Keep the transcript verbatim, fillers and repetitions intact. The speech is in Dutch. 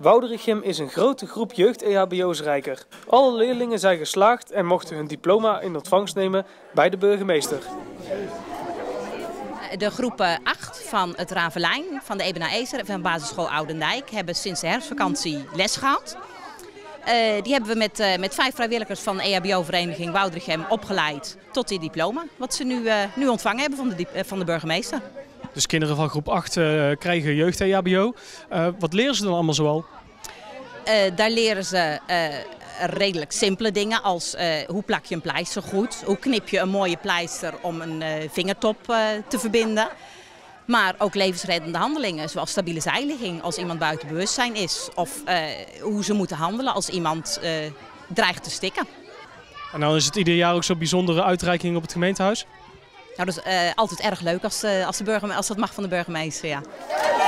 Woudrichem is een grote groep jeugd-E H B O's rijker. Alle leerlingen zijn geslaagd en mochten hun diploma in ontvangst nemen bij de burgemeester. De groepen acht van het Ravelijn, van de Eben Haëzer en van Basisschool Oudendijk hebben sinds de herfstvakantie les gehad. Uh, die hebben we met, uh, met vijf vrijwilligers van de E H B O-Vereniging Woudrichem opgeleid tot die diploma. Wat ze nu, uh, nu ontvangen hebben van de, uh, van de burgemeester. Dus kinderen van groep acht uh, krijgen jeugd-E H B O. Uh, wat leren ze dan allemaal zoal? Uh, daar leren ze uh, redelijk simpele dingen als uh, hoe plak je een pleister goed. Hoe knip je een mooie pleister om een uh, vingertop uh, te verbinden. Maar ook levensreddende handelingen, zoals stabiele zijligging als iemand buiten bewustzijn is. Of uh, hoe ze moeten handelen als iemand uh, dreigt te stikken. En dan is het ieder jaar ook zo'n bijzondere uitreiking op het gemeentehuis? Nou, dat is uh, altijd erg leuk als, uh, als, de burgemeester, als dat mag van de burgemeester, ja.